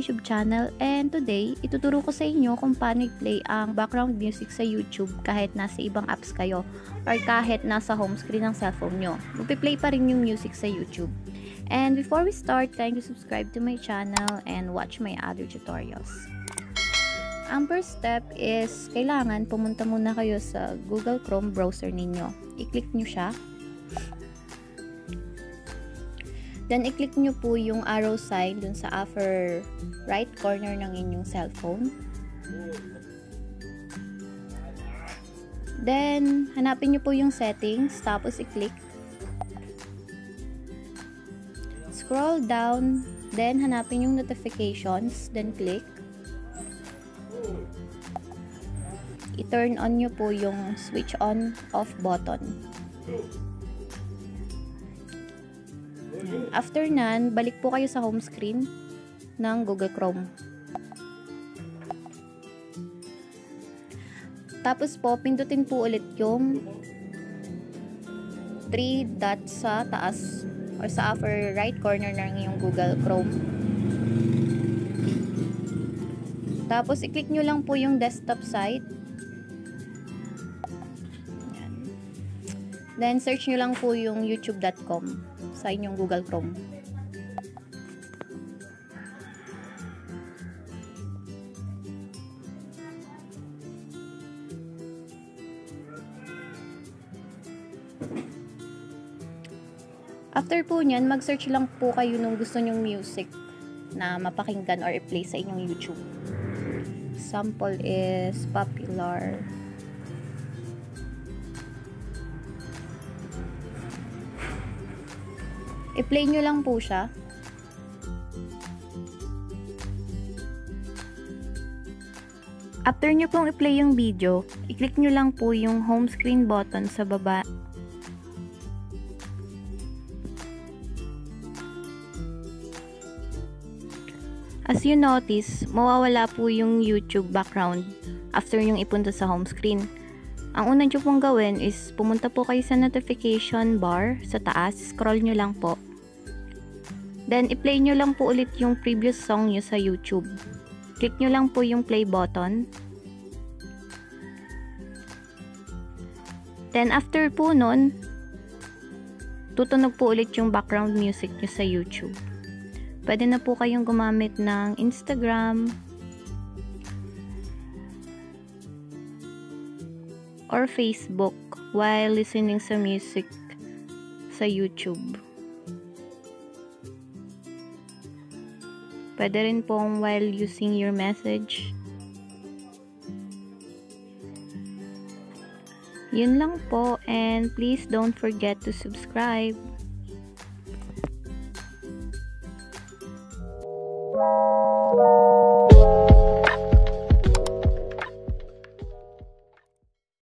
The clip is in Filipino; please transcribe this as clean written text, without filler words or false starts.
YouTube channel, and today ituturo ko sa inyo kung paano i-play ang background music sa YouTube kahit nasa ibang apps kayo or kahit nasa home screen ng cellphone nyo. Magpi-play pa rin yung music sa YouTube. And before we start, thank you, subscribe to my channel and watch my other tutorials. Ang first step is, kailangan pumunta muna kayo sa Google Chrome browser ninyo. I-click nyo siya. Then, i-click nyo po yung arrow sign dun sa upper right corner ng inyong cellphone. Then, hanapin nyo po yung settings, tapos i-click. Scroll down, then hanapin yung notifications, then click. I-turn on nyo po yung switch on off button. After nan, balik po kayo sa home screen ng Google Chrome. Tapos po, pindutin po ulit yung 3 dots sa taas or sa upper right corner ng yung Google Chrome. Tapos, i-click nyo lang po yung desktop site. Then, search nyo lang po yung youtube.com sa inyong Google Chrome. After po nyan, mag-search lang po kayo nung gusto nyong music na mapakinggan or i-play sa inyong YouTube. Sample is popular. I-play nyo lang po siya. After nyo pong i-play yung video, i-click nyo lang po yung home screen button sa baba. As you notice, mawawala po yung YouTube background after yung ipunta sa home screen. Ang una nyo pong gawin is pumunta po kayo sa notification bar sa taas, scroll nyo lang po. Then, i-play nyo lang po ulit yung previous song nyo sa YouTube. Click nyo lang po yung play button. Then, after po nun, tutunog po ulit yung background music nyo sa YouTube. Pwede na po kayong gumamit ng Instagram or Facebook while listening sa music sa YouTube. Pwede rin pong while using your message. Yun lang po, and please don't forget to subscribe.